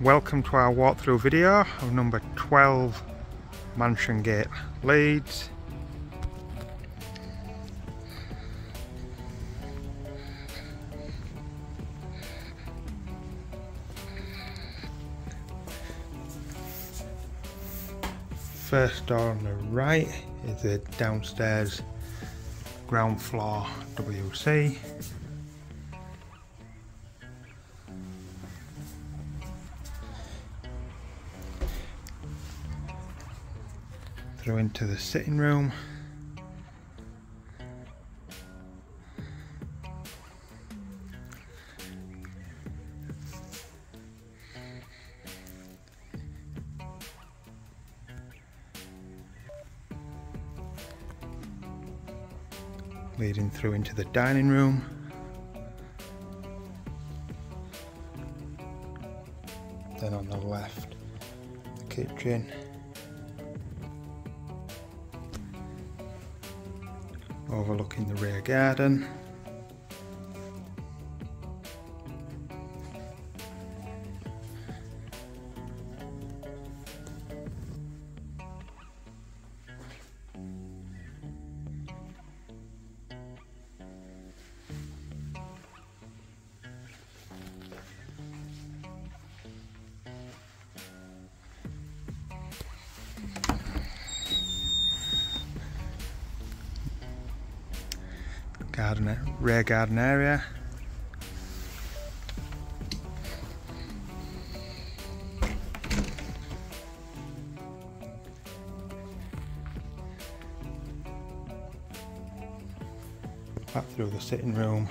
Welcome to our walkthrough video of number 12 Mansion Gate, Leeds. First door on the right is the downstairs ground floor WC. Through into the sitting room. Leading through into the dining room. Then on the left, the kitchen. Overlooking the rear garden. Rear garden area. Back through the sitting room.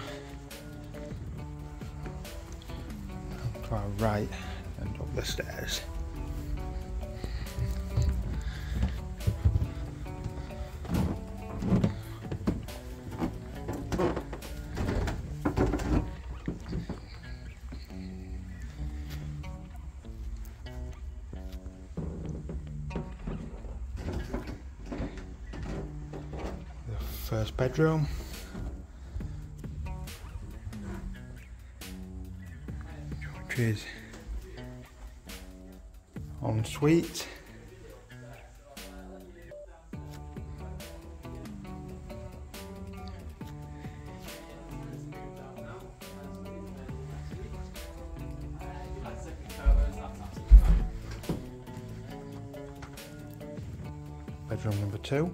And to our right and up the stairs. First bedroom. Which is en suite. Bedroom number 2.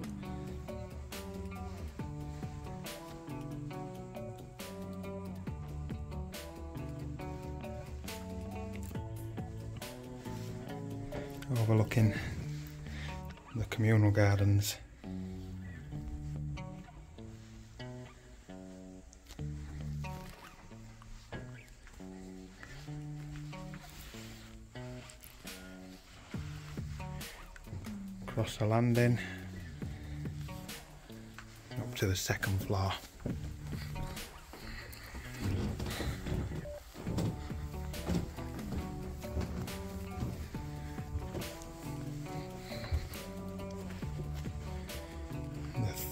Overlooking the communal gardens. Across the landing, up to the second floor.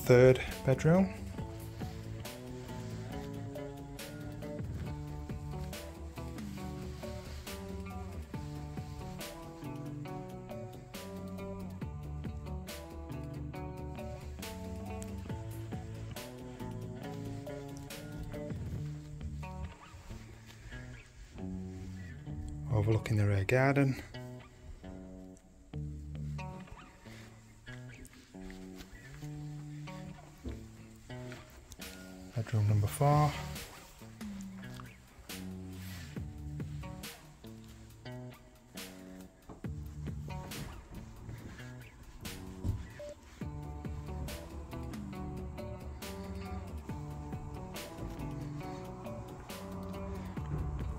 Third bedroom. Overlooking the rear garden. Bedroom number 4.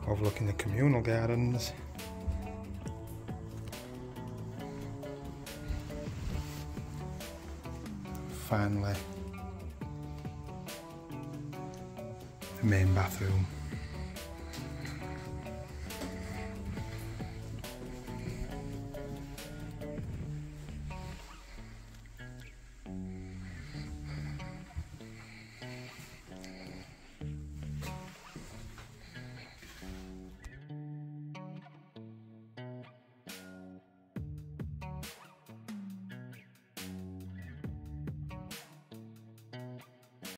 Overlooking the communal gardens. Finally, main bathroom.